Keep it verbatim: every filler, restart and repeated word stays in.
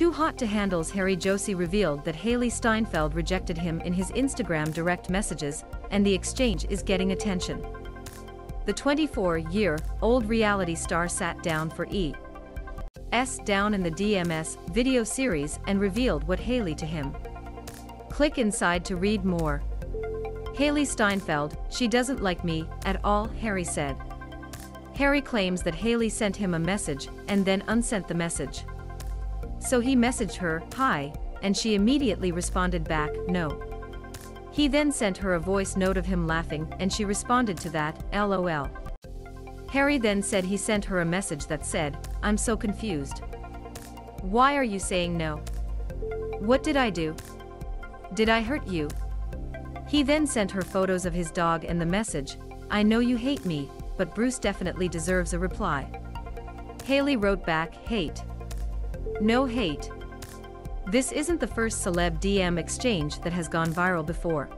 Too Hot to Handle's Harry Jowsey revealed that Hailee Steinfeld rejected him in his Instagram direct messages, and the exchange is getting attention. The twenty-four-year-old reality star sat down for E. S. Down in the D Ms video series and revealed what Hailee to him. Click inside to read more. Hailee Steinfeld, she doesn't like me at all, Harry said. Harry claims that Hailee sent him a message and then unsent the message. So he messaged her, hi, and she immediately responded back, no. He then sent her a voice note of him laughing and she responded to that, LOL. Harry then said he sent her a message that said, I'm so confused. Why are you saying no? What did I do? Did I hurt you? He then sent her photos of his dog and the message, I know you hate me, but Bruce definitely deserves a reply. Hailee wrote back, hate. No hate. This isn't the first celeb D M exchange that has gone viral before.